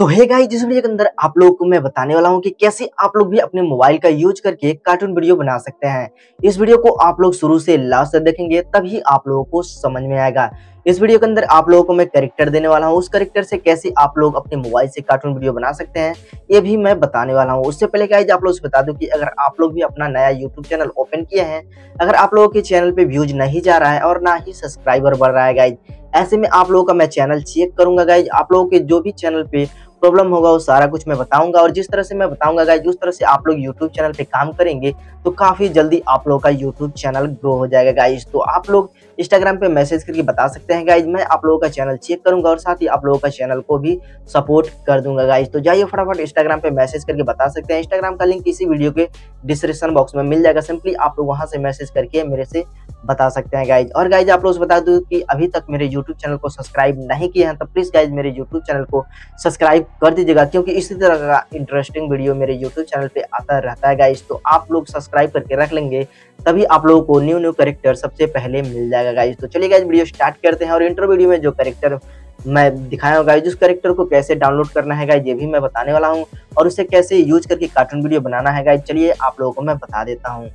तो hey guys, जिस video के अंदर आप लोगों को मैं बताने वाला हूँ कि कैसे आप लोग भी अपने मोबाइल का यूज करके कार्टून वीडियो बना सकते हैं। इस वीडियो को आप लोग शुरू से लास्ट तक देखेंगे तभी आप लोगों को समझ में आएगा। इस वीडियो के अंदर आप लोगों को मैं कैरेक्टर देने वाला हूँ, उस कैरेक्टर से कैसे आप लोग अपने मोबाइल से कार्टून वीडियो बना सकते हैं ये भी मैं बताने वाला हूँ। उससे पहले गाइस आप लोग से बता दूं कि अगर आप लोग भी अपना नया यूट्यूब चैनल ओपन किया है, अगर आप लोगों के चैनल पे व्यूज नहीं जा रहा है और ना ही सब्सक्राइबर बढ़ रहा है गाइज, ऐसे में आप लोगों का मैं चैनल चेक करूंगा गाइज। आप लोगों के जो भी चैनल पे प्रॉब्लम होगा वो सारा कुछ मैं बताऊंगा, और जिस तरह से मैं बताऊंगा गाइज उस तरह से आप लोग यूट्यूब चैनल पे काम करेंगे तो काफ़ी जल्दी आप लोगों का यूट्यूब चैनल ग्रो हो जाएगा गाइज। तो आप लोग इंस्टाग्राम पे मैसेज करके बता सकते हैं गाइज, मैं आप लोगों का चैनल चेक करूंगा और साथ ही आप लोगों का चैनल को भी सपोर्ट कर दूंगा गाइज। तो जाइए फटाफट इंस्टाग्राम पे मैसेज करके बता सकते हैं, इंस्टाग्राम का लिंक इसी वीडियो के डिस्क्रिप्शन बॉक्स में मिल जाएगा। सिंपली आप लोग वहाँ से मैसेज करके मेरे से बता सकते हैं गाइज। और गाइज आप लोग बता दूं कि अभी तक मेरे यूट्यूब चैनल को सब्सक्राइब नहीं किया है तो प्लीज़ गाइज मेरे यूट्यूब चैनल को सब्सक्राइब कर दीजिएगा, क्योंकि इसी तरह का इंटरेस्टिंग वीडियो मेरे यूट्यूब चैनल पे आता रहता है गाइज। तो आप लोग सब्सक्राइब करके रख लेंगे तभी आप लोगों को न्यू न्यू कैरेक्टर सबसे पहले मिल जाएगा गाइज। तो चलिए गाइज वीडियो स्टार्ट करते हैं, और इंट्रो वीडियो में जो कैरेक्टर मैं दिखाया हूँ गाइज उस कैरेक्टर को कैसे डाउनलोड करना है गाइज ये भी मैं बताने वाला हूँ, और उसे कैसे यूज करके कार्टून वीडियो बनाना है गाइज चलिए आप लोगों को मैं बता देता हूँ।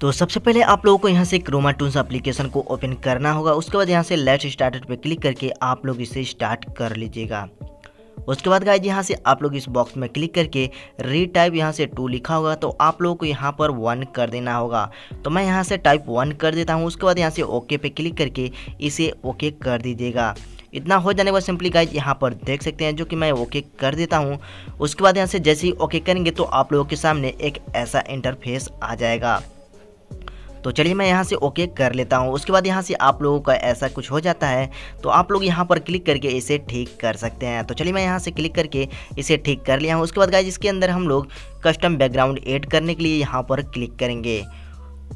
तो सबसे पहले आप लोगों को यहाँ से क्रोमा टून्स एप्लीकेशन को ओपन करना होगा, उसके बाद यहाँ से लेट्स स्टार्ट पे क्लिक करके आप लोग इसे स्टार्ट कर लीजिएगा। उसके बाद गाइज यहाँ से आप लोग इस बॉक्स में क्लिक करके रीटाइप यहाँ से 2 लिखा होगा तो आप लोगों को यहाँ पर 1 कर देना होगा, तो मैं यहाँ से टाइप 1 कर देता हूँ। उसके बाद यहाँ से ओके पे क्लिक करके इसे ओके कर दीजिएगा। इतना हो जाने के बाद सिंपली गाइज यहाँ पर देख सकते हैं जो कि मैं ओके कर देता हूँ। उसके बाद यहाँ से जैसे ही ओके करेंगे तो आप लोगों के सामने एक ऐसा इंटरफेस आ जाएगा। तो चलिए मैं यहाँ से ओके कर लेता हूँ। उसके बाद यहाँ से आप लोगों का ऐसा कुछ हो जाता है तो आप लोग यहाँ पर क्लिक करके इसे ठीक कर सकते हैं। तो चलिए मैं यहाँ से क्लिक करके इसे ठीक कर लिया हूँ। उसके बाद गाइज इसके अंदर हम लोग कस्टम बैकग्राउंड ऐड करने के लिए यहाँ पर क्लिक करेंगे।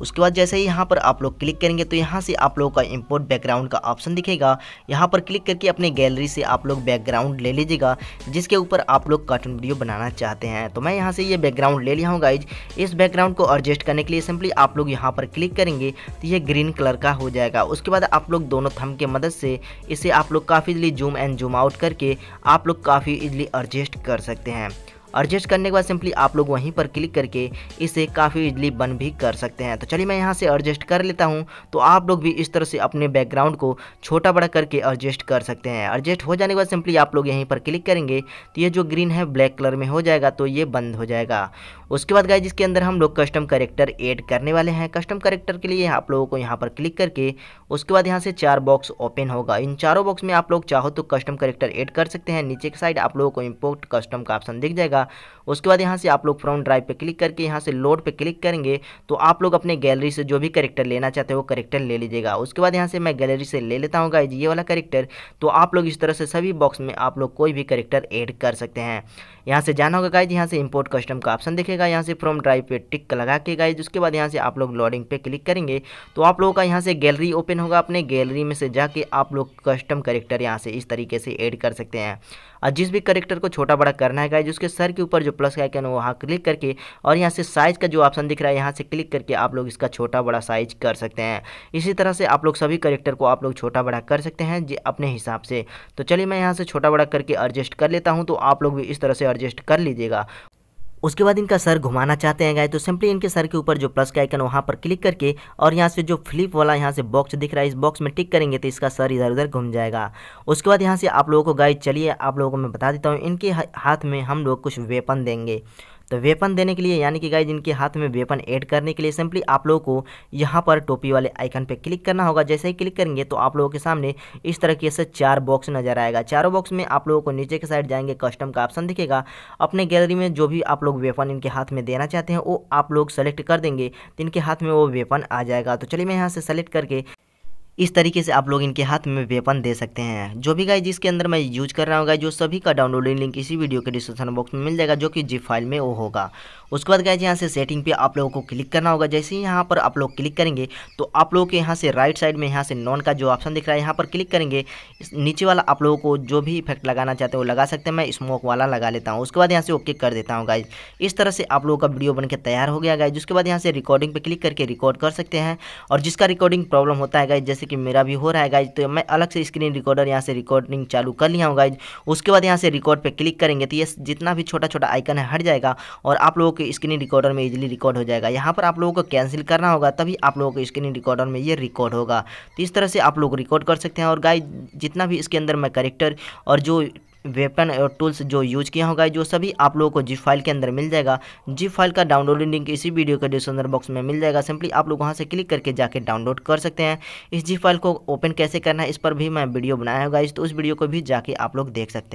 उसके बाद जैसे ही यहाँ पर आप लोग क्लिक करेंगे तो यहाँ से आप लोगों का इंपोर्ट बैकग्राउंड का ऑप्शन दिखेगा, यहाँ पर क्लिक करके अपने गैलरी से आप लोग बैकग्राउंड ले लीजिएगा जिसके ऊपर आप लोग कार्टून वीडियो बनाना चाहते हैं। तो मैं यहाँ से ये बैकग्राउंड ले लिया हूँ गाइज। इस बैकग्राउंड को एडजस्ट करने के लिए सिंपली आप लोग यहाँ पर क्लिक करेंगे तो ये ग्रीन कलर का हो जाएगा। उसके बाद आप लोग दोनों थंब की मदद से इसे आप लोग काफ़ी easily zoom and zoom out करके आप लोग काफ़ी इजली एडजस्ट कर सकते हैं। एडजस्ट करने के बाद सिंपली आप लोग वहीं पर क्लिक करके इसे काफ़ी इजली बंद भी कर सकते हैं। तो चलिए मैं यहाँ से एडजस्ट कर लेता हूँ। तो आप लोग भी इस तरह से अपने बैकग्राउंड को छोटा बड़ा करके एडजस्ट कर सकते हैं। एडजस्ट हो जाने के बाद सिंपली आप लोग यहीं पर क्लिक करेंगे तो ये जो ग्रीन है ब्लैक कलर में हो जाएगा, तो ये बंद हो जाएगा। उसके बाद गाइज इसके अंदर हम लोग कस्टम कैरेक्टर ऐड करने वाले हैं। कस्टम कैरेक्टर के लिए आप लोगों को यहाँ पर क्लिक करके उसके बाद यहाँ से 4 बॉक्स ओपन होगा। इन 4 बॉक्स में आप लोग चाहो तो कस्टम कैरेक्टर ऐड कर सकते हैं। नीचे की साइड आप लोगों को इम्पोर्ट कस्टम का ऑप्शन दिख जाएगा। उसके बाद यहाँ से आप लोग फ्रॉम ड्राइव पे क्लिक करके यहाँ से लोड पे क्लिक करेंगे तो आप लोग अपने गैलरी से जो भी कैरेक्टर लेना चाहते हो वो कैरेक्टर ले लीजिएगा। उसके बाद यहाँ से मैं गैलरी से ले लेता हूँ गाइज ये वाला कैरेक्टर। तो आप लोग इस तरह से सभी बॉक्स में आप लोग कोई भी कैरेक्टर ऐड कर सकते हैं। यहाँ से जाना होगा गाइज, यहाँ से इंपोर्ट कस्टम का ऑप्शन देखेगा, यहाँ से फ्रॉम ड्राइव पे टिक लगा के गाइज उसके बाद यहाँ से आप लोग लोडिंग पे क्लिक करेंगे तो आप लोगों का यहाँ से गैलरी ओपन होगा। अपने गैलरी में से जाके आप लोग कस्टम कैरेक्टर यहाँ से इस तरीके से ऐड कर सकते हैं। और जिस भी कैरेक्टर को छोटा बड़ा करना है गाइज उसके सर के ऊपर जो प्लस का आइकन है वहाँ क्लिक करके और यहाँ से साइज़ का जो ऑप्शन दिख रहा है यहाँ से क्लिक करके आप लोग इसका छोटा बड़ा साइज कर सकते हैं। इसी तरह से आप लोग सभी कैरेक्टर को आप लोग छोटा बड़ा कर सकते हैं अपने हिसाब से। तो चलिए मैं यहाँ से छोटा बड़ा करके एडजस्ट कर लेता हूँ। तो आप लोग भी इस तरह से एडजस्ट कर लीजिएगा। उसके बाद इनका सर घुमाना चाहते हैं गाइज तो सिंपली इनके सर के ऊपर जो प्लस का आइकन वहाँ पर क्लिक करके और यहाँ से जो फ्लिप वाला यहाँ से बॉक्स दिख रहा है इस बॉक्स में टिक करेंगे तो इसका सर इधर उधर घूम जाएगा। उसके बाद यहाँ से आप लोगों को गाइज चलिए आप लोगों को मैं बता देता हूँ इनके हाथ में हम लोग कुछ वेपन देंगे। तो वेपन देने के लिए यानी कि गाइज इनके हाथ में वेपन ऐड करने के लिए सिंपली आप लोगों को यहाँ पर टोपी वाले आइकन पे क्लिक करना होगा। जैसे ही क्लिक करेंगे तो आप लोगों के सामने इस तरीके से 4 बॉक्स नजर आएगा। चारों बॉक्स में आप लोगों को नीचे के साइड जाएंगे कस्टम का ऑप्शन दिखेगा। अपने गैलरी में जो भी आप लोग वेपन इनके हाथ में देना चाहते हैं वो आप लोग सेलेक्ट कर देंगे तो इनके हाथ में वो वेपन आ जाएगा। तो चलिए मैं यहाँ से सेलेक्ट करके इस तरीके से आप लोग इनके हाथ में वेपन दे सकते हैं। जो भी गाइज जिसके अंदर मैं यूज कर रहा हूँ गाइज जो सभी का डाउनलोडिंग लिंक इसी वीडियो के डिस्क्रिप्शन बॉक्स में मिल जाएगा जो कि जिप फाइल में वो होगा। उसके बाद गाइज यहाँ से सेटिंग पे आप लोगों को क्लिक करना होगा। जैसे ही यहाँ पर आप लोग क्लिक करेंगे तो आप लोगों के यहाँ से राइट साइड में यहाँ से नॉन का जो ऑप्शन दिख रहा है यहाँ पर क्लिक करेंगे। नीचे वाला आप लोगों को जो भी इफेक्ट लगाना चाहते हो लगा सकते हैं, मैं स्मोक वाला लगा लेता हूँ। उसके बाद यहाँ से ओके कर देता हूँ गाइज। इस तरह से आप लोगों का वीडियो बन के तैयार हो गया गाइज। उसके बाद यहाँ से रिकॉर्डिंग पर क्लिक करके रिकॉर्ड कर सकते हैं और जिसका रिकॉर्डिंग प्रॉब्लम होता है गाइज जैसे जैसे कि मेरा भी हो रहा है गाइज। तो मैं अलग से स्क्रीन रिकॉर्डर यहाँ से रिकॉर्डिंग चालू कर लिया हूँ गाइज। उसके बाद यहाँ से रिकॉर्ड पर क्लिक करेंगे तो ये जितना भी छोटा छोटा आइकन है हट जाएगा और आप लोगों के स्क्रीन रिकॉर्डर में इजीली रिकॉर्ड हो जाएगा। यहाँ पर आप लोगों को कैंसिल करना होगा तभी आप लोगों को स्क्रीन रिकॉर्डर में ये रिकॉर्ड होगा। तो इस तरह से आप लोग रिकॉर्ड कर सकते हैं। और गाइज जितना भी इसके अंदर मैं कैरेक्टर और जो वेपन और टूल्स जो यूज़ किया होगा जो सभी आप लोगों को जिप फाइल के अंदर मिल जाएगा। जिप फाइल का डाउनलोड लिंक इसी वीडियो के डिस्क्रिप्शन बॉक्स में मिल जाएगा। सिंपली आप लोग वहां से क्लिक करके जाके डाउनलोड कर सकते हैं। इस जिप फाइल को ओपन कैसे करना है इस पर भी मैं वीडियो बनाया होगा, इस तो उस वीडियो को भी जाके आप लोग देख सकते हैं।